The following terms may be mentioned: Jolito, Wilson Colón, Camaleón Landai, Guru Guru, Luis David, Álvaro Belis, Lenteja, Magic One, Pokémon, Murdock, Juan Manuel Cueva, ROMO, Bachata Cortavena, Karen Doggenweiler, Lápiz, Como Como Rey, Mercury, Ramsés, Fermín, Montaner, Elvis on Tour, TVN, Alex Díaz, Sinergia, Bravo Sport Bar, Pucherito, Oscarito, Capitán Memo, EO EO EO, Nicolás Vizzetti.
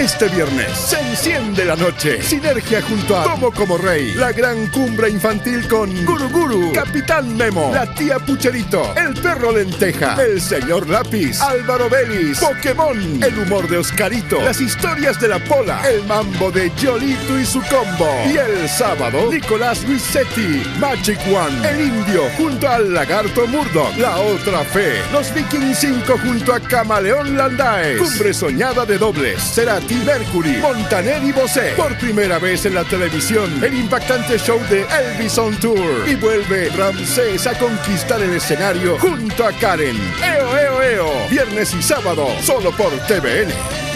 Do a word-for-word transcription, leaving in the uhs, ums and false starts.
Este viernes se enciende la noche. Sinergia junto a Como Como Rey, la gran cumbre infantil con Guru Guru, Capitán Memo, la tía Pucherito, el perro Lenteja, el señor Lápiz, Álvaro Belis, Pokémon, el humor de Oscarito, las historias de la Pola, el mambo de Jolito y su combo. Y el sábado, Nicolás Vizzetti, Magic One, el indio junto al lagarto Murdock, la otra fe, los Vikings cinco junto a Camaleón Landai. Cumbre soñada de dobles. Será Mercury, Montaner y Bosé. Por primera vez en la televisión, el impactante show de Elvis on Tour. Y vuelve Ramsés a conquistar el escenario junto a Karen. E O E O E O. Viernes y sábado, solo por T V N.